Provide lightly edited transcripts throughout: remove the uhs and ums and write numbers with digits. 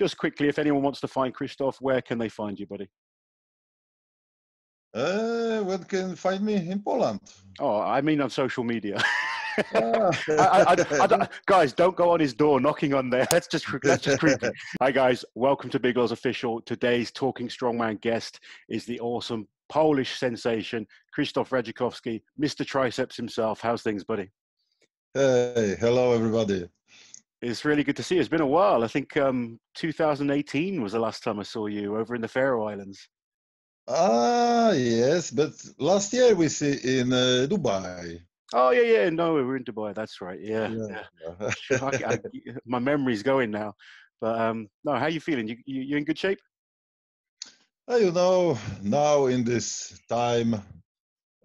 just quickly, if anyone wants to find Krzysztof, where can they find you, buddy? One can find me in Poland. Oh, I mean on social media. Guys, don't go on his door knocking on there. That's just creepy. Hi guys, welcome to Big Loz Official. Today's Talking Strongman guest is the awesome Polish sensation Krzysztof Radzikowski, Mr. Triceps himself. How's things, buddy? Hey, hello everybody. It's really good to see you. It's been a while. I think 2018 was the last time I saw you over in the Faroe Islands. Ah, yes, but last year we see in Dubai. Oh, yeah, yeah, no, we were in Dubai, that's right, yeah. My memory's going now. But, no, how are you feeling? You in good shape? You know, now in this time,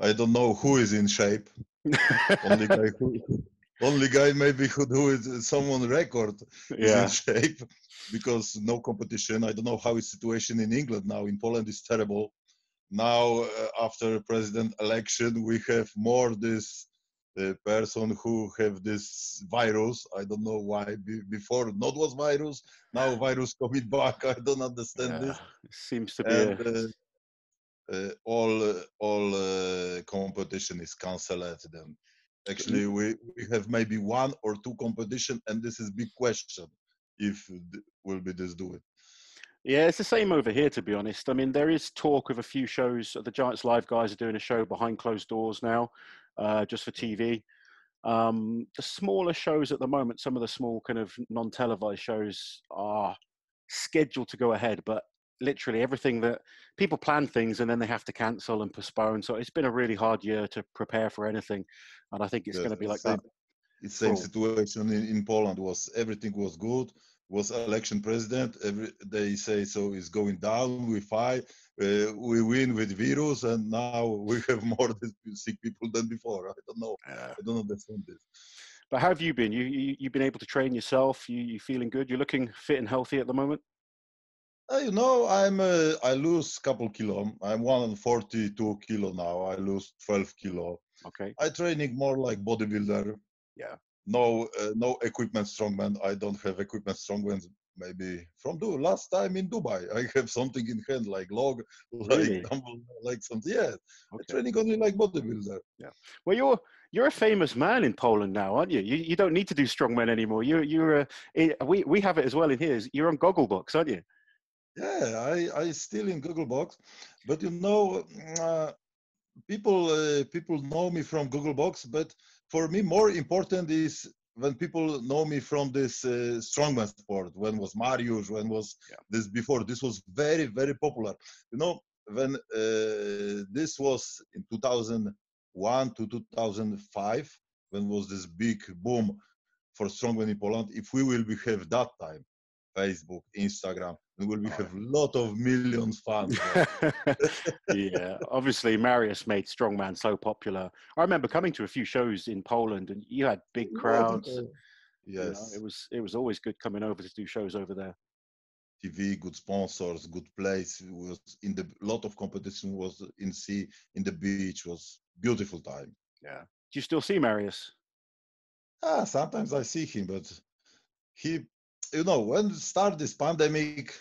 I don't know who is in shape. Only guy maybe who do it, someone record is in shape, because no competition. I don't know how is situation in England now. In Poland is terrible. Now, after president election, we have more this person who have this virus. I don't know why. Before not was virus, now virus coming back. I don't understand this. It seems to be. And, all competition is cancelled. Then actually we have maybe one or two competition, and this is big question if will be this do it. Yeah, it's the same over here, to be honest. I mean, there is talk of a few shows. The Giants Live guys are doing a show behind closed doors now, just for TV. The smaller shows at the moment, some of the small kind of non-televised shows are scheduled to go ahead, but literally everything that people plan things and then they have to cancel and postpone. So it's been a really hard year to prepare for anything. And I think it's going to be like that. It's the same situation in Poland. Everything was good. Was election president, they say so is going down, we fight, we win with virus, and now we have more sick people than before. I don't know. I don't understand this. But how have you been? You've been able to train yourself, you feeling good, you're looking fit and healthy at the moment? You know, I lose a couple kilo. I'm 142 kilo now, I lose 12 kilo. Okay. I training more like bodybuilder. Yeah. No equipment strongman. I don't have equipment strongman. Maybe from the last time in Dubai, I have something in hand like log, really? Like dumbbell, like something. Yeah, okay. Training only like bodybuilder. Yeah. Well, you're a famous man in Poland now, aren't you? You don't need to do strongman anymore. We have it as well in here. You're on Gogglebox, aren't you? Yeah, I still in Gogglebox, but you know, people know me from Gogglebox, but for me, more important is when people know me from this strongman sport. When was Mariusz? When was this before? This was very, very popular. You know, when this was in 2001 to 2005, when was this big boom for strongman in Poland? If we will have that time, Facebook, Instagram, we will have a lot of millions fans. Yeah, obviously Mariusz made strongman so popular. I remember coming to a few shows in Poland, and you had big crowds. Yes, you know, it was always good coming over to do shows over there. TV, good sponsors, good place. It was in the lot of competition. Was in sea, in the beach. Was beautiful time. Yeah. Do you still see Mariusz? Sometimes I see him, but he. You know, when start this pandemic,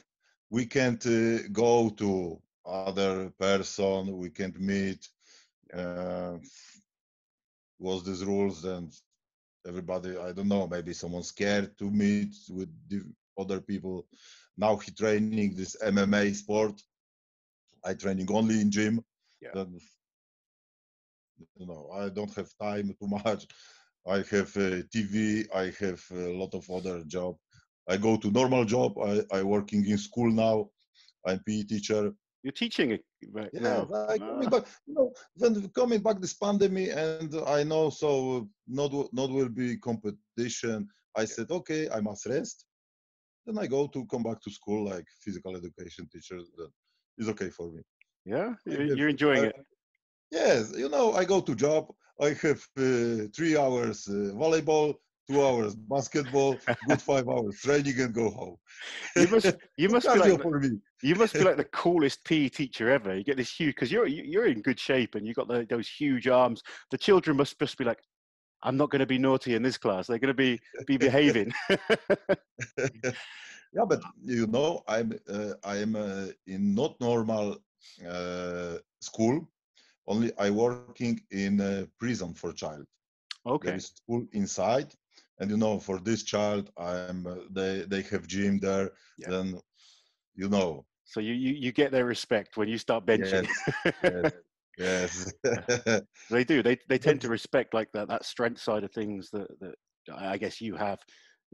we can't go to other person, we can't meet. Was these rules and everybody, I don't know, maybe someone scared to meet with other people. Now he training this MMA sport. I training only in gym. Yeah. Then, you know, I don't have time too much. I have TV, I have a lot of other job. I go to normal job. I working in school now. I'm PE teacher. You're teaching right now. Yeah, coming back. You know, when coming back this pandemic, and I know so not will be competition. I said okay, I must rest. Then I go to come back to school like physical education teacher. That is okay for me. Yeah, you're enjoying it. Yes, you know I go to job. I have 3 hours volleyball. 2 hours basketball, good 5 hours training, and go home. You must be like the coolest PE teacher ever. You get this huge because you're in good shape and you got those huge arms. The children must be like, I'm not going to be naughty in this class. They're going to be behaving. Yeah, but you know, I'm in not normal school. Only I working in a prison for child. Okay. There is school inside, and you know, for this child, they have gym there. Yeah. Then, you know. So you get their respect when you start benching. Yes. Yes. Yes. They do. They tend to respect like that strength side of things that I guess you have.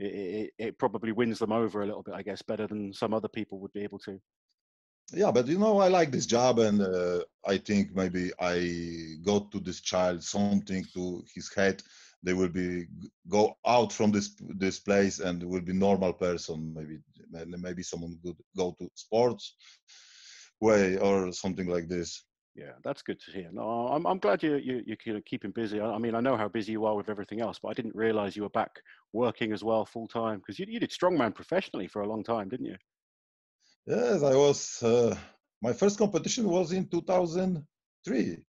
It probably wins them over a little bit, I guess, better than some other people would be able to. Yeah, but you know, I like this job, and I think maybe I got to this child something to his head. They will go out from this place and will be normal person. Maybe someone could go to sports way or something like this. Yeah, that's good to hear. No, I'm glad you're keeping busy. I mean, I know how busy you are with everything else, but I didn't realize you were back working as well full time, because you did strongman professionally for a long time, didn't you? Yes, I was. My first competition was in 2003.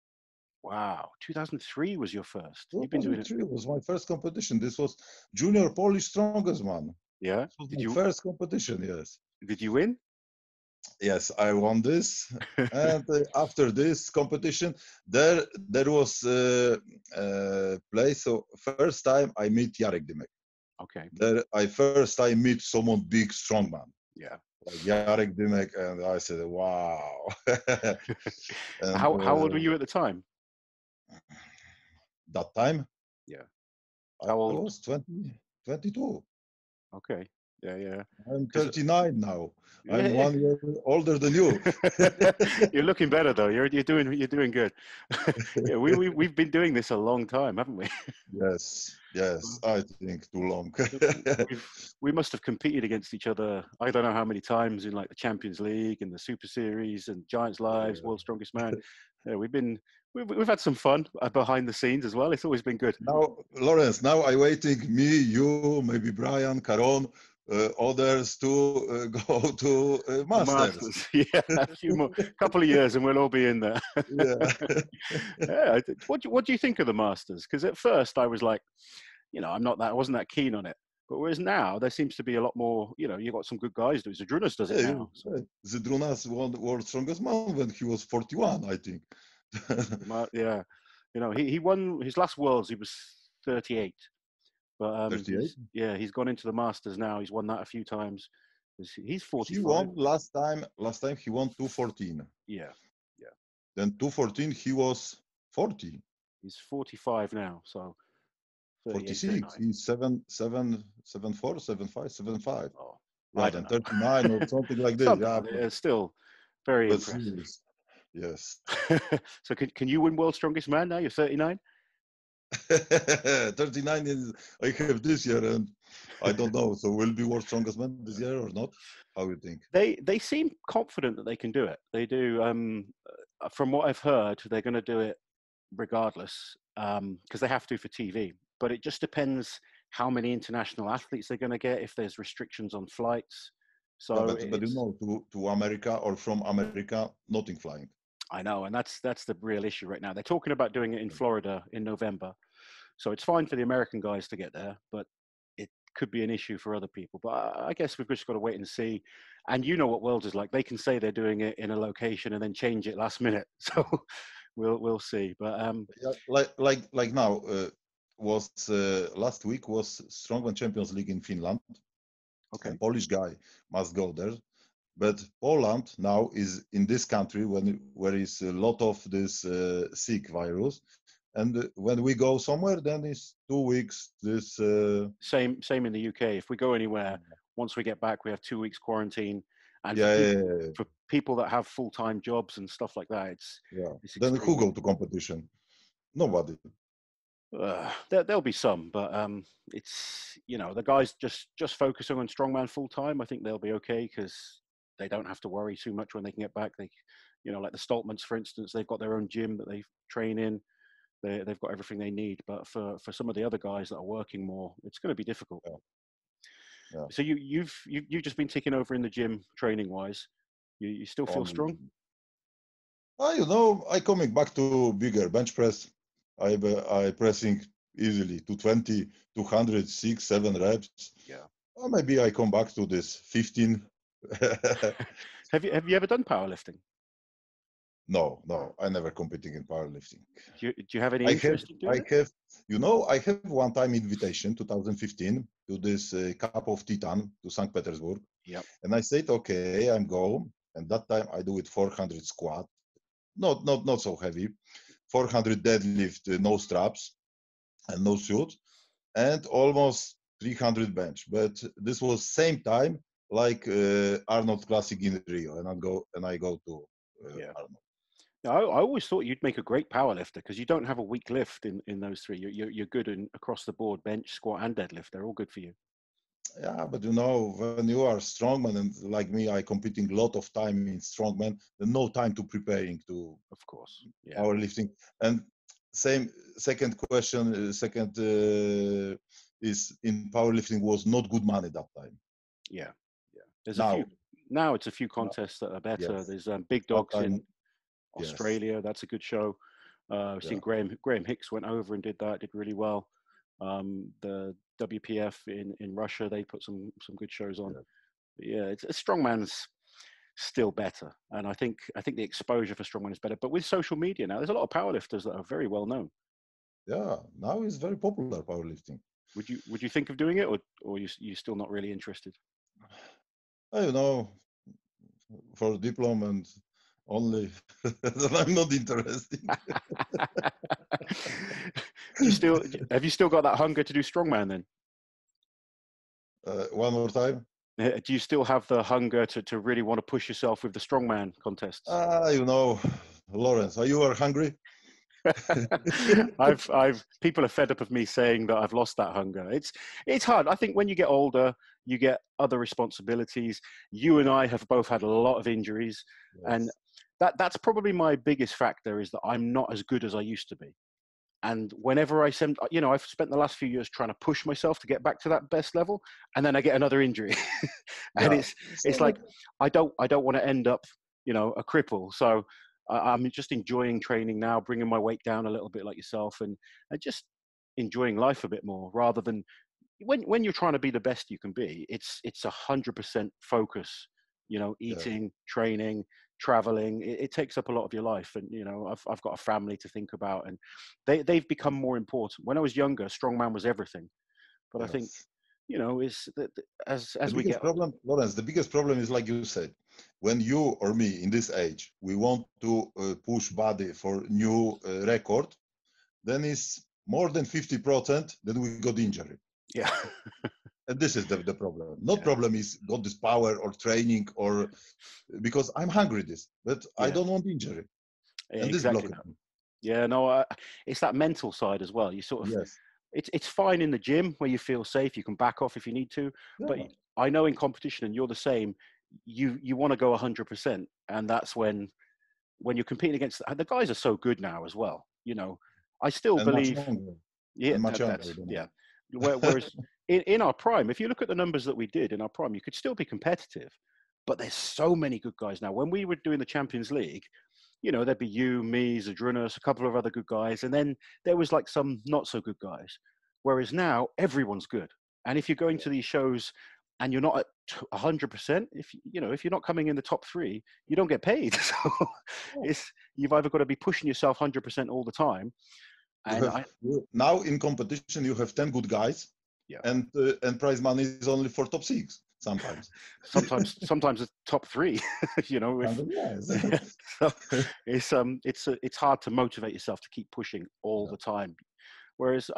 Wow, 2003 was your first. 2003 was my first competition. This was Junior Polish Strongest Man. Yeah. First competition, yes. Did you win? Yes, I won this. And after this competition, there was a place. So first time I meet Jarek Dymek. Okay. I first meet someone big, strongman. Yeah. Like Jarek Dymek, and I said, wow. And, how old were you at the time? That time? Yeah. How old? I was 22. Okay. Yeah, yeah. I'm 39 now. Yeah, I'm 1 year older than you. You're looking better though. You're doing good. Yeah, we've been doing this a long time, haven't we? Yes. I think too long. We must have competed against each other. I don't know how many times in like the Champions League and the Super Series and Giants Live, yeah. World's Strongest Man. Yeah, we've had some fun behind the scenes as well. It's always been good. Now, Laurence, I'm waiting me, you, maybe Brian, Caron, others to go to Masters. Yeah, a couple of years and we'll all be in there. Yeah. Yeah. What do you think of the Masters? Because at first I was like, you know, I wasn't that keen on it. But whereas now, there seems to be a lot more, you know, you've got some good guys doing it. Zydrunas does it now. So. Zydrunas won the World's Strongest Man when he was 41, I think. Yeah, you know, he won his last Worlds. He was 38, but 38? Yeah, he's gone into the Masters now. He's won that a few times. He's 45. He won last time he won 214. Yeah. Then 214 he was 40. He's 45 now, so 46. He's 7.4, 7.5, 7.5. Oh, right, and 39 or something like this. Yeah, still very impressive. Yes. So can you win World's Strongest Man now? You're 39? 39 is I have this year, and I don't know. So will be World's Strongest Man this year or not? How do you think? They seem confident that they can do it. They do. From what I've heard, they're going to do it regardless, because they have to for TV. But it just depends how many international athletes they're going to get, if there's restrictions on flights. So no, but you know, to America or from America, nothing flying. I know, and that's the real issue right now. They're talking about doing it in Florida in November. So it's fine for the American guys to get there, but it could be an issue for other people. But I guess we've just got to wait and see. And you know what Worlds is like. They can say they're doing it in a location and then change it last minute. So we'll see. But like now, last week was Strongman Champions League in Finland. Okay. A Polish guy must go there. But Poland now is in this country where is a lot of this sick virus, and when we go somewhere, then it's 2 weeks. This same in the UK. If we go anywhere, once we get back, we have 2 weeks quarantine. And for people that have full-time jobs and stuff like that, it's then who go to competition? Nobody. There'll be some, but it's, you know, the guys just focusing on strongman full time. I think they'll be okay because they don't have to worry too much when they can get back. They, you know, like the Stoltmans, for instance, they've got their own gym that they train in. They've got everything they need. But for some of the other guys that are working more, it's going to be difficult. Yeah. Yeah. So you've just been taking over in the gym training wise. You still feel strong? Well, you know, I coming back to bigger bench press. I pressing easily 220, 206, 7 reps. Yeah. Or maybe I come back to this 15. Have you ever done powerlifting? No, I never competing in powerlifting. Do you have any interest in doing it? I have one time invitation, 2015, to this Cup of Titan to St Petersburg. Yeah. And I said, okay, I'm going. And that time I do it 400 squat, not so heavy, 400 deadlift, no straps, and no suit, and almost 300 bench. But this was same time like Arnold Classic in Rio, and I go to Arnold. Now, I always thought you'd make a great powerlifter because you don't have a weak lift in those three. You're good in across the board, bench, squat, and deadlift. They're all good for you. Yeah, but you know, when you are strongman and like me, I competing a lot of time in strongman. There's no time to preparing to, of course, powerlifting. And second question, is in powerlifting was not good money that time. Yeah. There's now it's a few contests that are better. Yes. There's Big Dogs in Australia. Yes. That's a good show. I've seen Graham Hicks went over and did really well. The WPF in Russia, they put some good shows on. Yeah, it's strongman's still better, and I think the exposure for strongman is better. But with social media now, there's a lot of powerlifters that are very well known. Yeah, now it's very popular powerlifting. Would you think of doing it, or you still not really interested? I don't know, for diploma and only. I'm not interested. Have you still got that hunger to do strongman then? One more time. Do you still have the hunger to really want to push yourself with the strongman contests? Laurence, are you hungry? People are fed up of me saying that I've lost that hunger. It's hard. I think when you get older, you get other responsibilities. You and I have both had a lot of injuries, and that's probably my biggest factor is that I'm not as good as I used to be. And whenever I've spent the last few years trying to push myself to get back to that best level, and then I get another injury, and it's like I don't want to end up, a cripple. So I'm just enjoying training now, bringing my weight down a little bit, like yourself, and just enjoying life a bit more rather than when you're trying to be the best you can be. It's 100% focus, eating, training, traveling. It takes up a lot of your life, and I've got a family to think about, and they've become more important. When I was younger, strongman was everything, but I think is that as we get problem, Laurence, the biggest problem is, like you said, when you or me in this age we want to push body for new record, then it's more than 50% that we got injury. And this is the problem. Problem is got this power or training, or because I'm hungry this, but I don't want injury. And exactly. This it's that mental side as well. You sort of it's fine in the gym where you feel safe. You can back off if you need to, but I know in competition, and you're the same. You want to go 100%, and that's when you're competing against the guys are so good now as well. I still believe. Whereas in our prime, if you look at the numbers that we did in our prime, you could still be competitive, but there's so many good guys now. When we were doing the Champions League, there'd be you, me, Zydrunas, a couple of other good guys, and then there was like some not so good guys. Whereas now everyone's good, and if you're going to these shows and you're not at 100%, if you're not coming in the top three, you don't get paid. So you've either got to be pushing yourself 100% all the time. And now in competition, you have 10 good guys, and prize money is only for top six sometimes. sometimes it's top three. So it's hard to motivate yourself to keep pushing all the time. Whereas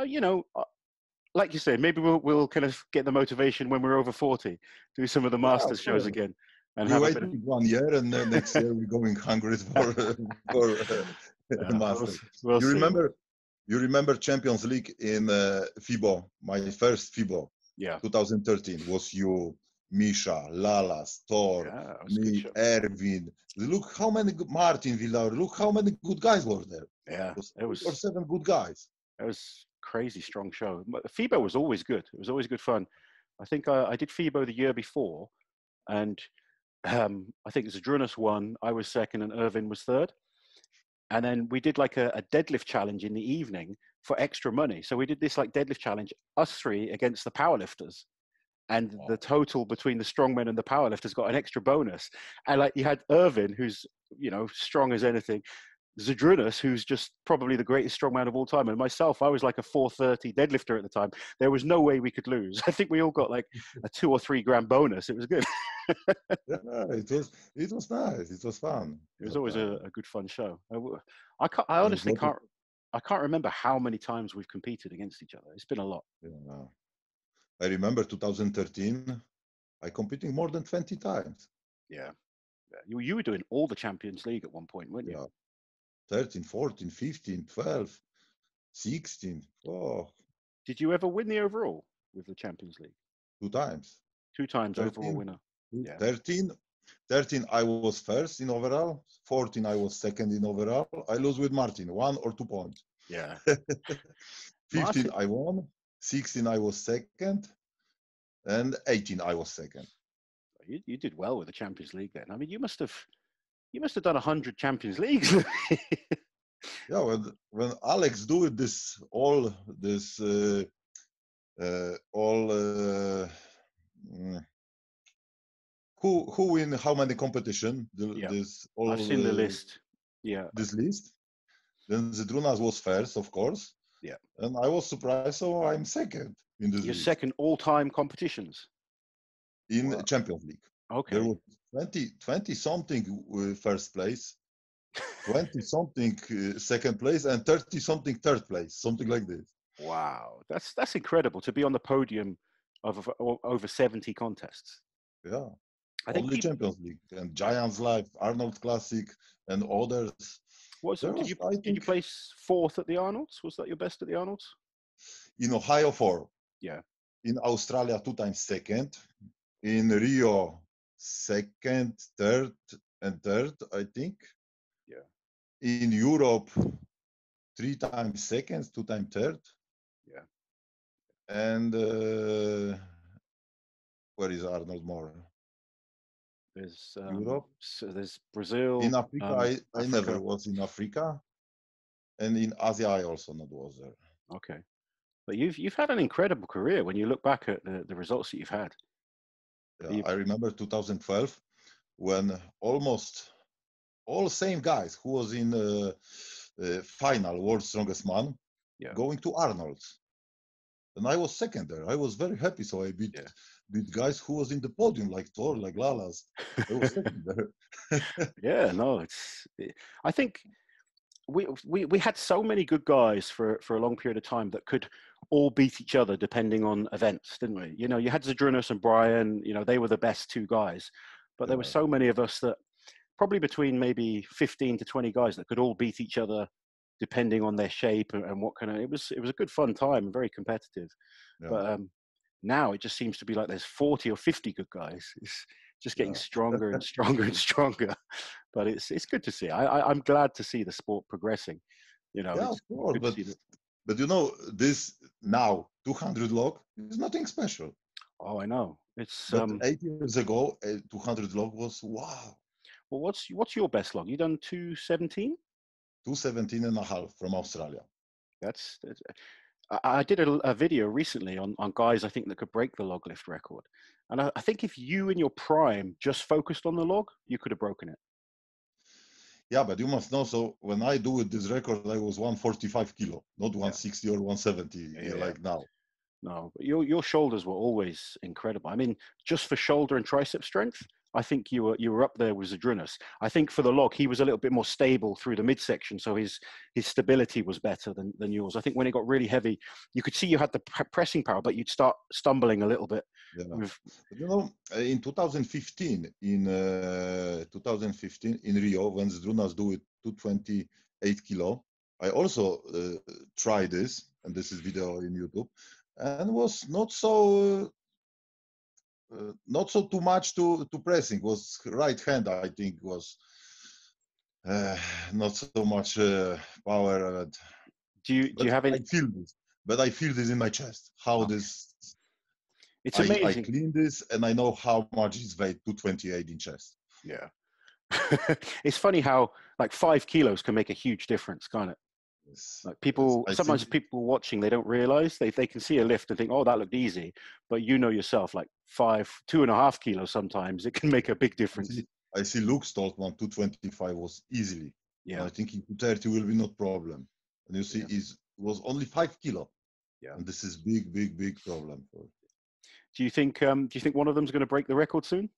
like you say, maybe we'll kind of get the motivation when we're over 40, do some of the Masters shows again. And we waited 1 year, and then next year we're going hungry for Masters. We'll see. You remember Champions League in FIBO, my first FIBO, 2013, was you, Misha, Lala, Thor, me, Erwin. Look how many, Martin Villar, look how many good guys were there. Yeah, it was 7 good guys. It was crazy strong show. FIBO was always good. It was always good fun. I think I did FIBO the year before, and I think Zydrunas won, I was second, and Erwin was third. And then we did like a deadlift challenge in the evening for extra money. So we did this like deadlift challenge, us three against the powerlifters. And the total between the strongmen and the powerlifters got an extra bonus. And like you had Erwin, who's, you know, strong as anything, Zydrunas, who's just probably the greatest strongman of all time, and myself, I was like a 430 deadlifter at the time. There was no way we could lose. I think we all got like a 2 or 3 grand bonus. It was good. Yeah, it was nice. It was fun. It was always a good fun show. I honestly can't remember how many times we've competed against each other. It's been a lot. Yeah. I remember 2013, I competing more than 20 times. Yeah. You were doing all the Champions League at one point, weren't you? Yeah. 13, 14, 15, 12, 16. Oh. Did you ever win the overall with the Champions League? 2 times. 2 times 13, overall winner. Yeah. 13, I was first in overall. 14, I was second in overall. I lose with Martin, 1 or 2 points. Yeah. 15, I won. 16, I was second. And 18, I was second. You did well with the Champions League then. I mean, you must have done 100 Champions Leagues. Yeah, when Alex do it, who win how many competition? I've seen the list. Yeah, this list. Then Zydrunas was first, of course. Yeah, and I was surprised, so I'm second in this. Your list. Second all-time competitions in Champions League. Okay. There were 20-something first place, 20-something second place, and 30-something third place, something like this. Wow, that's incredible to be on the podium of over 70 contests. Yeah, I think only Champions League and Giants Live, Arnold Classic, and others. Did you place 4th at the Arnold's? Was that your best at the Arnold's? In Ohio, 4. Yeah. In Australia, 2 times 2nd. In Rio, 2nd, 3rd, and 3rd, I think. Yeah. In Europe, 3 times 2nd, 2 times 3rd. Yeah. And where is Arnold Moore? There's Europe. So there's Brazil. In Africa, I never was in Africa. And in Asia, I also not was there. Okay. But you've had an incredible career when you look back at the results that you've had. Yeah, I remember 2012 when almost all same guys who was in final World's Strongest Man going to Arnold's. And I was second there. I was very happy. So I beat guys who was in the podium, like Thor, like Lala's. I was second there. Yeah, no, I think we had so many good guys for a long period of time that could all beat each other depending on events, didn't we? You know, you had Zydrunas and Brian, you know, they were the best 2 guys. But there were so many of us that probably between maybe 15 to 20 guys that could all beat each other depending on their shape and what kind of, it was a good fun time and very competitive. Yeah. But now it just seems to be like there's 40 or 50 good guys. It's just getting stronger and stronger and stronger. But it's good to see. I'm glad to see the sport progressing. You know, yeah, of course, but you know, this now 200 log is nothing special. Oh, I know. It's but 8 years ago, 200 log was wow. Well, what's your best log? You done 217? 217 and a half from Australia. That's I did a video recently on guys I think that could break the log lift record. And I think if you in your prime just focused on the log, you could have broken it. Yeah, but you must know, so when I do with this record, I was 145 kilo, not 160 or 170 like now. No, but your shoulders were always incredible. I mean, just for shoulder and tricep strength, I think you were up there with Zydrunas. I think for the log, he was a little bit more stable through the midsection, so his stability was better than yours. I think when it got really heavy, you could see you had the pressing power, but you'd start stumbling a little bit. Yeah. You know, in 2015 in Rio, when Zydrunas do it 228 kilo, I also tried this, and this is video in YouTube, and was not so. Not so too much to pressing. Was right hand, I think, was not so much power. Do you have any? I feel this, but I feel this in my chest. How this? It's amazing. I clean this, and I know how much is weight 228 in chest. Yeah, it's funny how like 5 kilos can make a huge difference, can't it? Like people, sometimes people watching, they don't realize, they can see a lift and think, oh, that looked easy. But you know yourself, like 2.5 kilos sometimes, it can make a big difference. I see Luke Stoltman, 225 was easily. Yeah. And I think in 230 will be not problem. And you see, yeah. was only 5 kilo. Yeah. And this is big problem. Do you think one of them is going to break the record soon?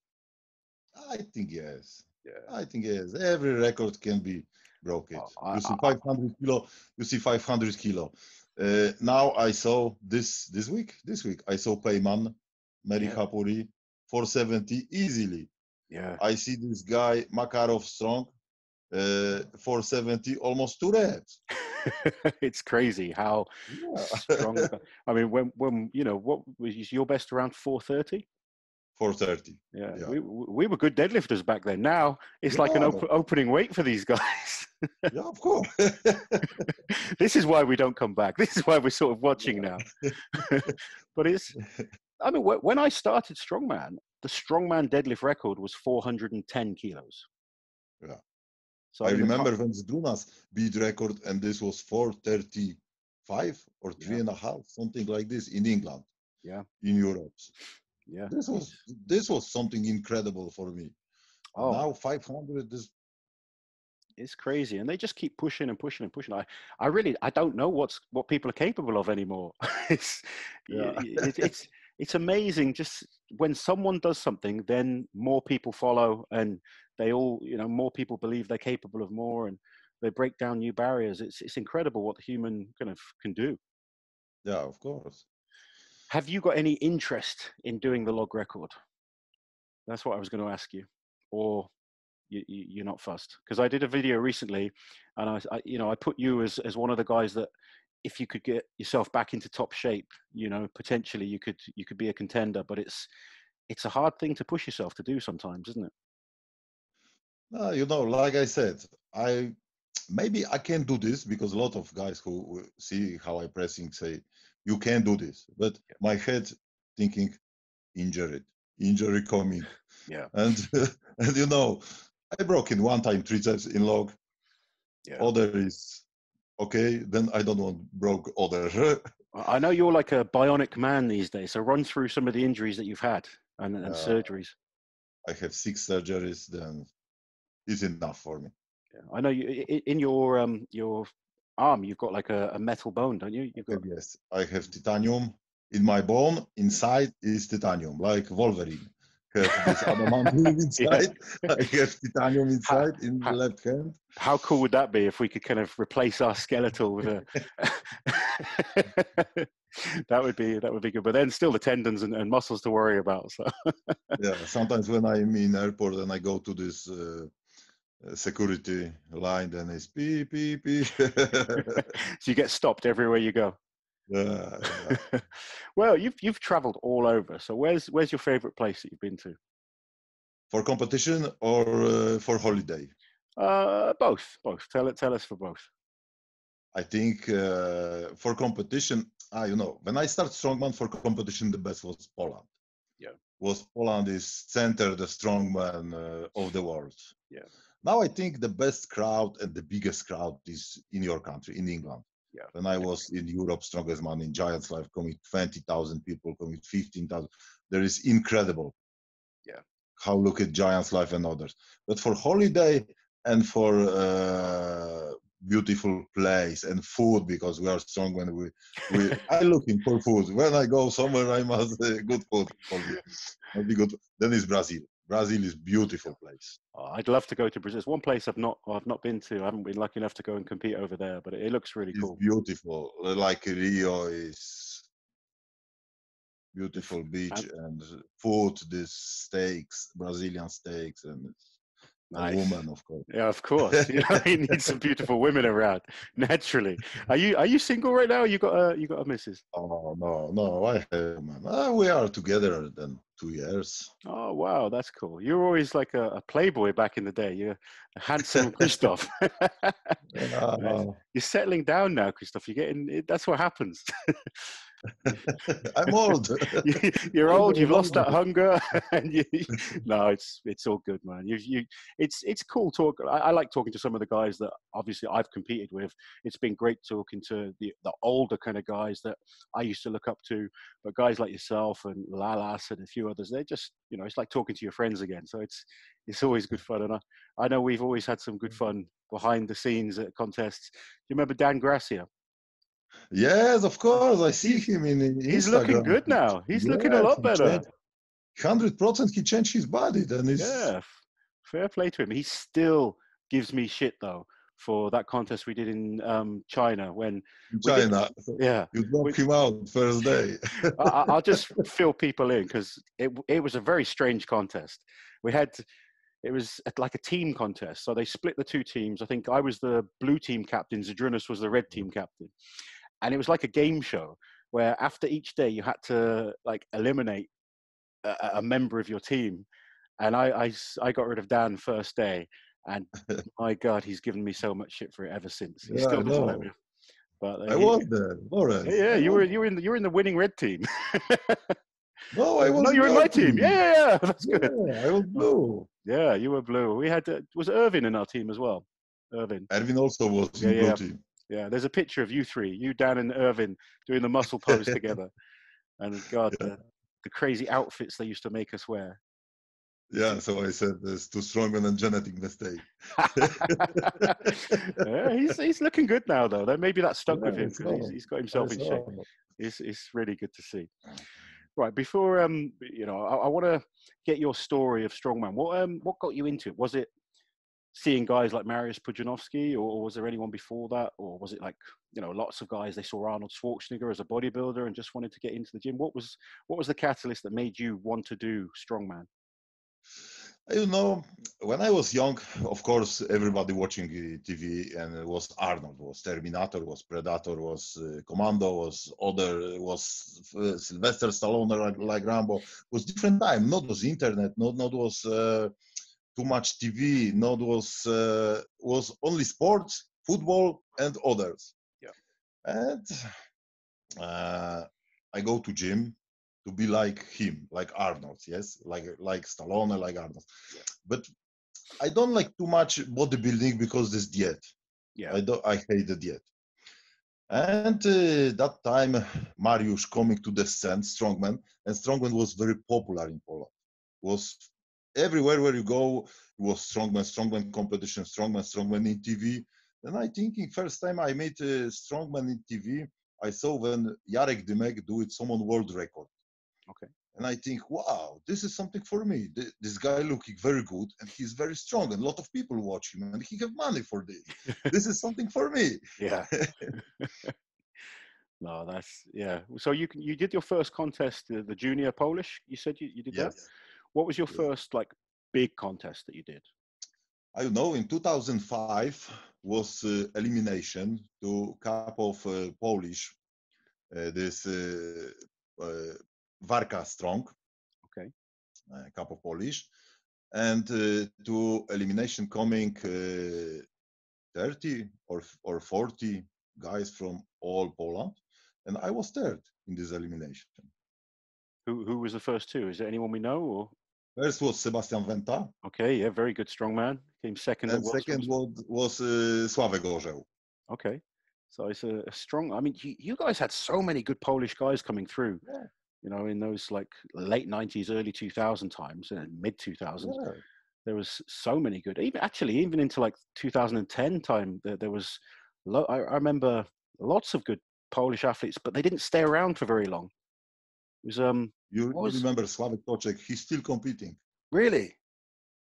I think yes. Yeah. I think yes. Every record can be broken. Oh, you see 500 kilo. You see 500 kilo. Now I saw this week I saw Payman, Mary Hapuri, 470 easily. Yeah. I see this guy Makarov Strong, 470 almost 2 reps. It's crazy how strong. I mean, when you know, what was your best around 430? 430. Yeah, yeah. We were good deadlifters back then. Now it's like an opening weight for these guys. Yeah, of course. This is why we don't come back. This is why we're sort of watching now. But it's, I mean, when I started Strongman, the Strongman deadlift record was 410 kilos. Yeah. So I remember when Zydrunas beat record, and this was 435 or 3.5, something like this in England. Yeah. In Europe. Yeah. This was something incredible for me. Oh. Now 500 is. It's crazy, and they just keep pushing and pushing and pushing. I really don't know what people are capable of anymore. It's amazing, just when someone does something, then more people follow, and they all, you know, more people believe they're capable of more, and they break down new barriers. It's incredible what the human kind of can do. Yeah, of course. Have you got any interest in doing the log record? That's what I was going to ask you. Or you're not fussed? Because I did a video recently, and I put you as one of the guys that, if you could get yourself back into top shape, you know, potentially you could be a contender, but it's a hard thing to push yourself to do sometimes, isn't it? No, you know, like I said, maybe I can do this, because a lot of guys who see how I pressing say, you can do this, but my head thinking, injury coming. Yeah. And you know, I broke in one time triceps in log. Yeah. Other is, okay, then I don't want broke other. I know you're like a bionic man these days, so run through some of the injuries that you've had and surgeries. I have 6 surgeries, then it's enough for me. Yeah. I know you, in your arm, you've got like a metal bone, don't you? You've got... Yes, I have titanium. In my bone, inside is titanium, like Wolverine. Have this inside. Yeah. I have titanium inside in the left hand. How cool would that be if we could kind of replace our skeletal with a that would be good. But then still the tendons and muscles to worry about. So yeah, sometimes when I'm in airport and I go to this security line, then it's beep beep beep. So you get stopped everywhere you go. Yeah. Well, you've traveled all over. So where's your favorite place that you've been to? For competition or for holiday? Both. Tell us for both. I think for competition, you know, when I start Strongman for competition, the best was Poland. Yeah. Poland is center the Strongman of the world. Yeah. Now I think the best crowd and the biggest crowd is in your country, in England. Yeah. When I was in Europe, Strongest Man in Giants Live, coming 20,000 people, coming 15,000. There is incredible. Yeah. How look at Giants Live and others. But for holiday and for beautiful place and food, because we are strong when we I looking for food. When I go somewhere, I must good food for me. Maybe good. Then it's Brazil. Brazil is a beautiful place. Oh, I'd love to go to Brazil. It's one place I've not been to. I haven't been lucky enough to go and compete over there, but it looks really cool. Beautiful. Like Rio is beautiful beach and food, this steaks, Brazilian steaks, and nice. Women, of course. Yeah, of course. You know, you need some beautiful women around, naturally. Are you single right now? You got a missus? Oh no, I have, man. We are together then 2 years. Oh wow, that's cool. You were always like a playboy back in the day. You're a handsome Krzysztof. You're settling down now, Krzysztof. You're getting. That's what happens. I'm old. You're old. You've lost that hunger. And no, it's all good, man. It's cool talk. I like talking to some of the guys that obviously I've competed with. It's been great talking to the older kind of guys that I used to look up to, but guys like yourself and Lalas and a few others, they're just, you know, it's like talking to your friends again. So it's always good fun. And I know we've always had some good fun behind the scenes at contests. Do you remember Dan Garcia? Yes, of course. I see him in Instagram. He's looking good now. He's looking a lot better. 100% he changed his body. Then it's... Yeah, fair play to him. He still gives me shit, though, for that contest we did in China. Yeah. You knocked him out first day. I'll just fill people in, because it was a very strange contest. It was like a team contest. So they split the two teams. I think I was the blue team captain. Zydrunas was the red team captain. And it was like a game show where after each day you had to like eliminate a member of your team. And I got rid of Dan first day. And my God, he's given me so much shit for it ever since. He still doesn't let me. But I was there. Laurence. Yeah, you were in the winning red team. No, I was. No, you were in my team. Yeah, that's good. Yeah, I was blue. Yeah, you were blue. We had was Erwin in our team as well. Erwin also was in blue team. Yeah, there's a picture of you three, you, Dan, and Erwin doing the muscle pose together. And God, the crazy outfits they used to make us wear. Yeah, so I said there's too strong and a genetic mistake. Yeah, he's looking good now, though. Maybe that stuck with him, because he's got himself in shape. It's really good to see. Right, before I want to get your story of Strongman. What got you into it? Was it seeing guys like Mariusz Pudzianowski, or was there anyone before that, or was it like lots of guys, they saw Arnold Schwarzenegger as a bodybuilder and just wanted to get into the gym? What was the catalyst that made you want to do Strongman? You know, when I was young, of course, everybody watching TV, and it was Arnold, was Terminator, was Predator, was Commando, was other, was Sylvester Stallone, like Rambo. It was different time. Not was internet, not was too much TV, not was only sports, football, and others. Yeah. And I go to gym to be like him, like Arnold, yes? Like Stallone, like Arnold. Yeah. But I don't like too much bodybuilding because this diet. Yeah. I hate the diet. And that time, Mariusz coming to the scene, Strongman, and Strongman was very popular in Poland. Was everywhere where you go, it was Strongman competition, Strongman in TV. And I thinking first time I met Strongman in TV, I saw when Jarek Dymek do it, someone world record. Okay. And I think, wow, this is something for me. This guy looking very good, and he's very strong, and a lot of people watch him, and he have money for this. This is something for me. Yeah. No, that's, yeah. So you did your first contest, the junior Polish, you said you did that? What was your first, like, big contest that you did? I don't know, in 2005 was elimination to Cup of Polish, this... Warka Strong, okay, Cup of Polish, and to elimination coming 30 or 40 guys from all Poland, and I was third in this elimination. Who was the first two? Is there anyone we know? Or? First was Sebastian Wenta. Okay, yeah, very good strongman. Came second. And second was Sławek Orzeł. Okay, so it's a strong. I mean, you guys had so many good Polish guys coming through. Yeah. You know, in those like late 90s, early 2000 times, and mid 2000s, there was so many good. Even into like 2010 time, there was. I remember lots of good Polish athletes, but they didn't stay around for very long. It was you remember Sławek Toczek? He's still competing. Really?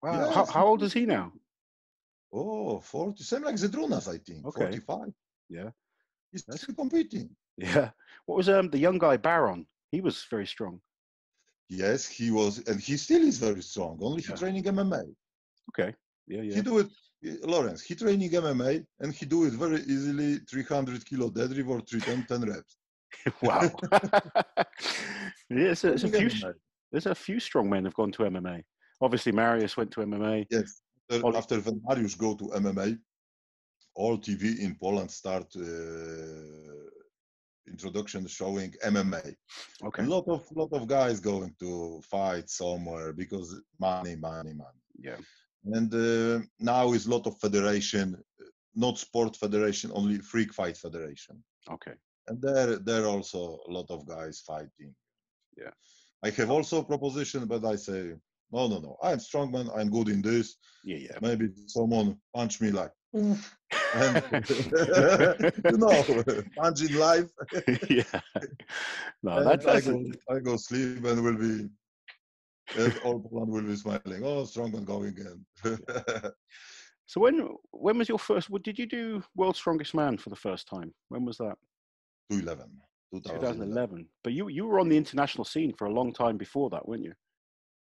Wow. Yes. How old is he now? Oh, 40. Same like Zydrunas, I think. Okay. 45. Yeah. He's still competing. Yeah. What was the young guy Baron? He was very strong. Yes, he was, and he still is very strong. Only he training MMA. Okay. Yeah, yeah. He do it, Laurence. He training MMA, and he do it very easily. 300 kilo deadlift or 310 reps. Wow. Yes, there's a few strong men have gone to MMA. Obviously, Mariusz went to MMA. Yes. After when Mariusz go to MMA, all TV in Poland start. introduction showing MMA. Okay. A lot of guys going to fight somewhere because money. Yeah. And now is a lot of federation, not sport federation, only freak fight federation. Okay. And there are also a lot of guys fighting. Yeah. I have also a proposition, but I say, no. I'm strongman. I'm good in this. Yeah. Maybe someone punch me like, and, you know, punch in life. Yeah. No, that's I go sleep and will be. All one will be smiling. Oh, strongman going again. So when was your first? What did you do? World's Strongest Man for the first time. When was that? 2011. But you were on the international scene for a long time before that, weren't you?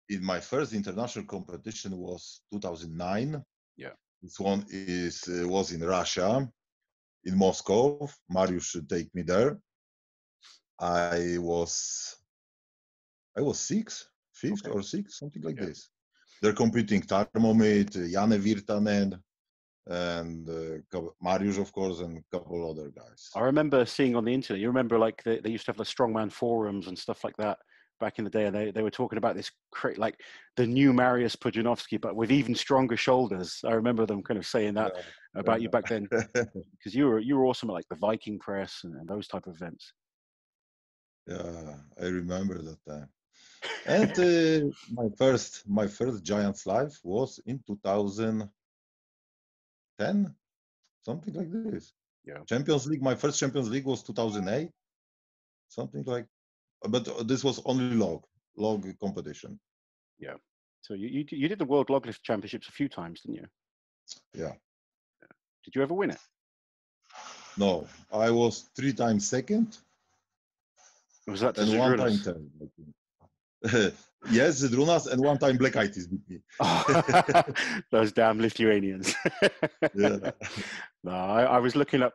In my first international competition was 2009. Yeah. This one was in Russia, in Moscow. Mariusz should take me there. I was fifth or sixth, something like this. They're competing Tarmomit, Janne Virtanen, and Mariusz, of course, and a couple other guys. I remember seeing on the internet, you remember like they used to have the strongman forums and stuff like that back in the day, and they were talking about this, like the new Mariusz Pudzianowski, but with even stronger shoulders. I remember them kind of saying that about you back then, because you were awesome at like the Viking press and those type of events. Yeah, I remember that time. And my first Giants Live was in 2010, something like this. Yeah. Champions League. My first Champions League was 2008, something like. But this was only log competition. Yeah. So you did the World Log Lift Championships a few times, didn't you? Yeah. Did you ever win it? No, I was 3 times second. Was that and one time third, I think. Yes, Zydrunas, and one time Black Itis beat me. Those damn Lithuanians. Yeah. No, I was looking up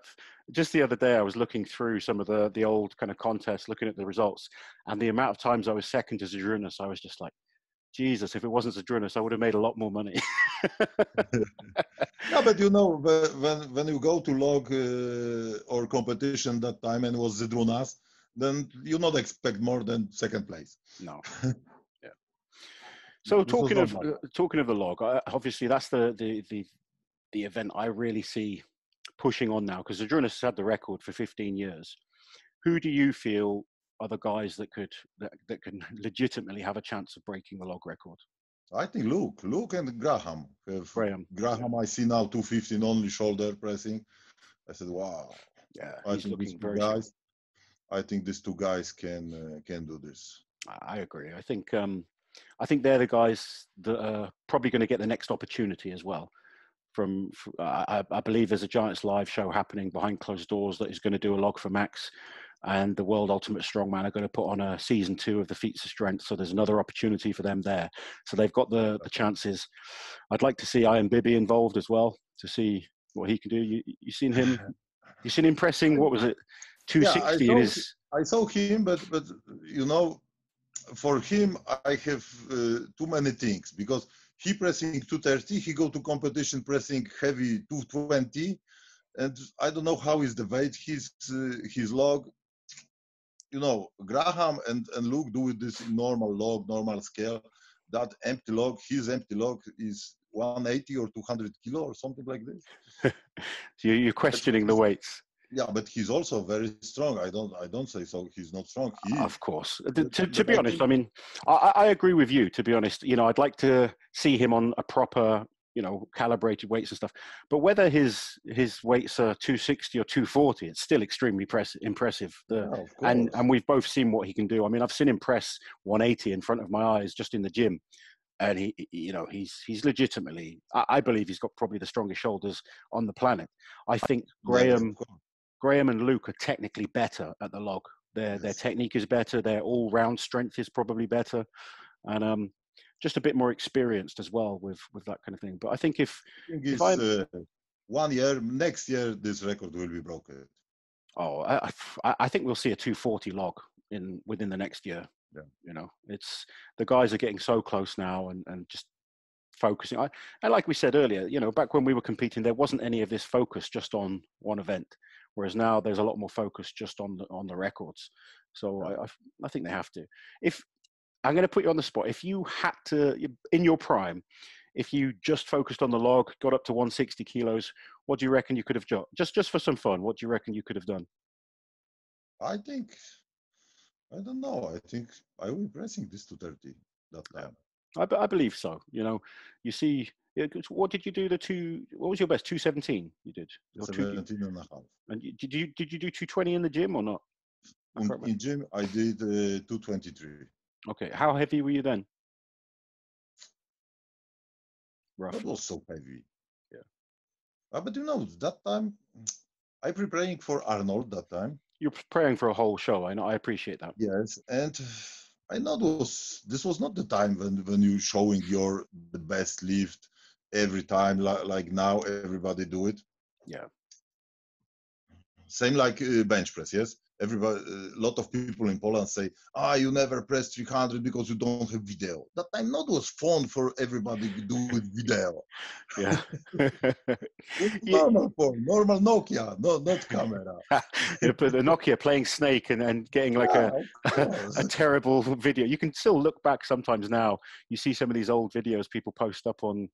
just the other day. I was looking through some of the old kind of contests, looking at the results, and the amount of times I was second to Zydrunas, I was just like, Jesus, if it wasn't Zydrunas, I would have made a lot more money. Yeah, but you know, when you go to log or competition that time and it was Zydrunas, then you not expect more than second place. No. Yeah. So talking of the log, obviously that's the event I really see pushing on now, because Zydrunas has had the record for 15 years. Who do you feel are the guys that can legitimately have a chance of breaking the log record? I think Luke and Graham. Graham, I see now 215 only shoulder pressing. I said, wow. Yeah, he's looking very good. I think these two guys can do this. I agree. I think they're the guys that are probably going to get the next opportunity as well. I believe there's a Giants Live show happening behind closed doors that is going to do a log for Max, and the World Ultimate Strongman are going to put on a season 2 of the Feats of Strength. So there's another opportunity for them there. So they've got the chances. I'd like to see Ian Bibby involved as well to see what he can do. You seen him? You seen him pressing? What was it? 260 is. I saw him, but you know, for him I have too many things, because he pressing 230, he go to competition pressing heavy 220, and I don't know how is the weight his log. You know, Graham and Luke do with this normal log, normal scale. That empty log, his empty log is 180 or 200 kilo or something like this. So you're questioning the weights. Yeah, but he's also very strong. I don't say so. He's not strong. He is. Of course. To be honest, I mean, I agree with you. To be honest, you know, I'd like to see him on a proper, you know, calibrated weights and stuff. But whether his weights are 260 or 240, it's still extremely impressive. And we've both seen what he can do. I mean, I've seen him press 180 in front of my eyes just in the gym. And he, you know, he's legitimately. I believe he's got probably the strongest shoulders on the planet. I think Graham and Luke are technically better at the log. Their technique is better. Their all-round strength is probably better, and just a bit more experienced as well with that kind of thing. But I think if 1 year, next year this record will be broken. Oh, I think we'll see a 240 log within the next year. Yeah. You know, it's the guys are getting so close now, and just focusing. And like we said earlier, you know, back when we were competing, there wasn't any of this focus just on one event. Whereas now there's a lot more focus just on the records. So I think they have to. If I'm going to put you on the spot, if you had to, in your prime, if you just focused on the log, got up to 160 kilos, what do you reckon you could have done? Just for some fun, what do you reckon you could have done? I think, I don't know. I think I will be pressing this 230 that time. I believe so. You know, you see, what did you do the two, what was your best? 217 you did? 217 and a half. And did you do 220 in the gym or not? In gym, I did 223. Okay. How heavy were you then? Roughly. That was so heavy. Yeah. But you know, that time, I preparing for Arnold that time. You're preparing for a whole show. I know. I appreciate that. Yes. And I know this was not the time when you're showing the best lift every time. Like now, everybody do it. Yeah. Same like bench press, yes? Everybody, a lot of people in Poland say, you never press 300 because you don't have video. That time not was fun for everybody to do with video. Yeah. Normal phone, normal Nokia, not camera. But the Nokia playing Snake and getting like a terrible video. You can still look back sometimes now. You see some of these old videos people post up on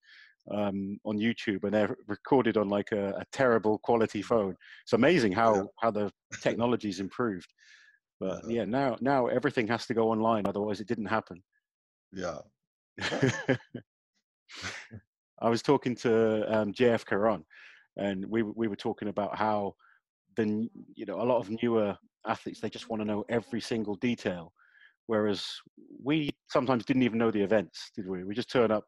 YouTube, and they're recorded on like a terrible quality phone. It's amazing how the technology's improved. But yeah, now everything has to go online, otherwise it didn't happen. Yeah. I was talking to JF Caron, and we were talking about how a lot of newer athletes, they just want to know every single detail, whereas we sometimes didn't even know the events, did we? We just turn up.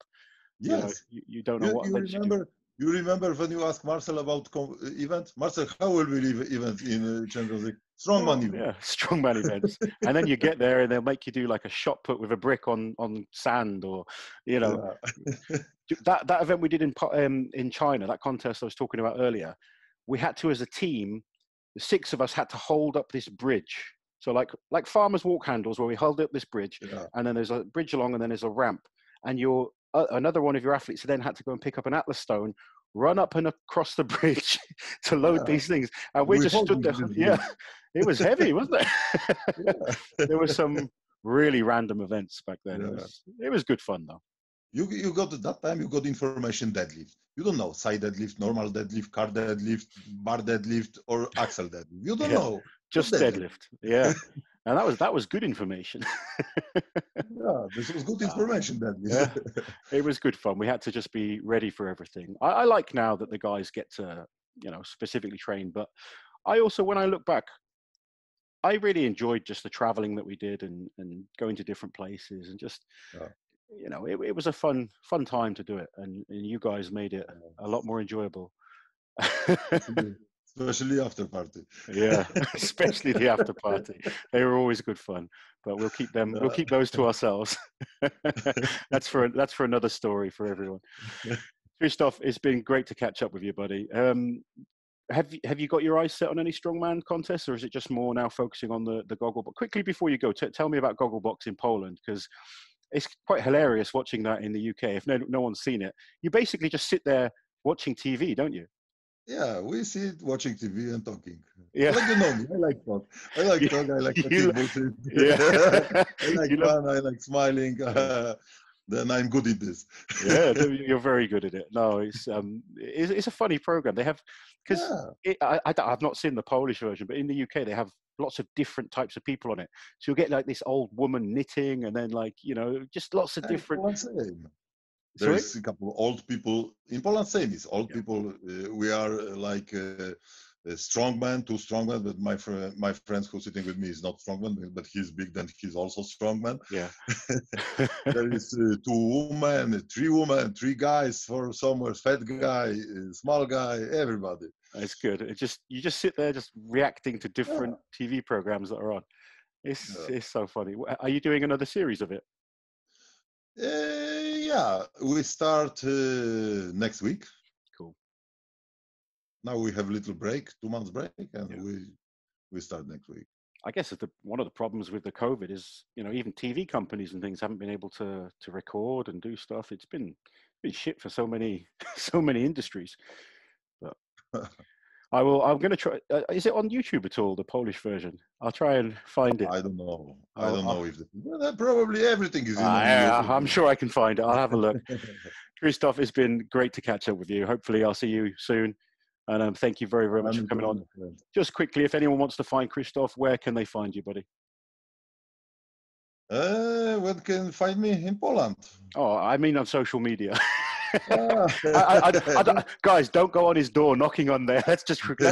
Yes. You don't know what event you remember when you asked Marcel about event? Marcel, how will we leave event in Champions League? Strongman event. Yeah, strongman events. And then you get there and they'll make you do like a shot put with a brick on sand or, you know. Yeah. that event we did in China, that contest I was talking about earlier, we had to, as a team, the six of us had to hold up this bridge. So like farmers' walk handles where we hold up this bridge and then there's a bridge along and then there's a ramp. And you're another one of your athletes then had to go and pick up an atlas stone, run up and across the bridge to load these things, and we just stood there. Yeah, it was heavy, wasn't it? There were some really random events back then. It was good fun though. You got at that time. You got information deadlift. You don't know side deadlift, normal deadlift, car deadlift, bar deadlift, or axle deadlift. You don't know. Just deadlift. Yeah. And that was good information. Yeah, this was good information then. Yeah. It was good fun. We had to just be ready for everything. I like now that the guys get to, specifically train. But I also, when I look back, I really enjoyed just the traveling that we did and going to different places and just, it was a fun time to do it. And you guys made it a lot more enjoyable. Especially after party. Yeah, especially the after party. They were always good fun, but we'll keep them. We'll keep those to ourselves. That's for another story for everyone. Krzysztof, it's been great to catch up with you, buddy. Have you got your eyes set on any strongman contests, or is it just more now focusing on the Gogglebox? Quickly before you go, tell me about Gogglebox in Poland, because it's quite hilarious watching that in the UK. If no one's seen it, you basically just sit there watching TV, don't you? Yeah, we see it watching TV and talking. Yeah. Like, I like talk. I like talk. I like talking bullshit. Yeah. I like fun. I like smiling. Then I'm good at this. Yeah, you're very good at it. No, it's a funny program. They have, because I've not seen the Polish version, but in the UK they have lots of different types of people on it. So you'll get like this old woman knitting, and then just lots of different. There's a couple of old people in Poland. Same is old people. We are like strongman, two strongmen. But my friends who's sitting with me is not strongman, but he's big. Then he's also strongman. Yeah. There is 2 women, 3 women, 3 guys for somewhere. Fat guy, small guy, everybody. It's good. You just sit there, just reacting to different TV programs that are on. It's so funny. Are you doing another series of it? Yeah, we start next week. Cool. Now we have a little break, 2 months break, and we start next week. I guess one of the problems with the COVID is, even TV companies and things haven't been able to record and do stuff. It's been shit for so many industries. But I will. I'm going to try. Is it on YouTube at all? The Polish version. I'll try and find it. I don't know. I don't know if the, well, probably everything is in YouTube. I'm sure I can find it. I'll have a look. Krzysztof, it's been great to catch up with you. Hopefully, I'll see you soon. And thank you very, very much for coming on. Just quickly, if anyone wants to find Krzysztof, where can they find you, buddy? Where can find me in Poland? Oh, I mean on social media. Guys, don't go on his door knocking on there. That's just creepy.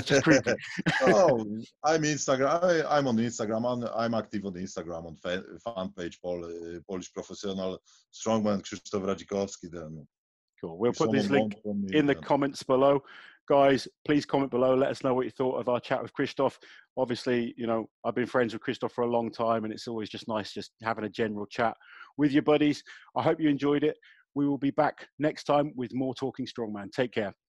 Oh, I'm Instagram. I'm on Instagram. I'm active on Instagram on fan page Polish Professional Strongman Krzysztof Radzikowski. Then cool. We'll put this link in the comments below. Guys, please comment below. Let us know what you thought of our chat with Krzysztof. Obviously, you know, I've been friends with Krzysztof for a long time, and it's always just nice just having a general chat with your buddies. I hope you enjoyed it. We will be back next time with more Talking Strongman. Take care.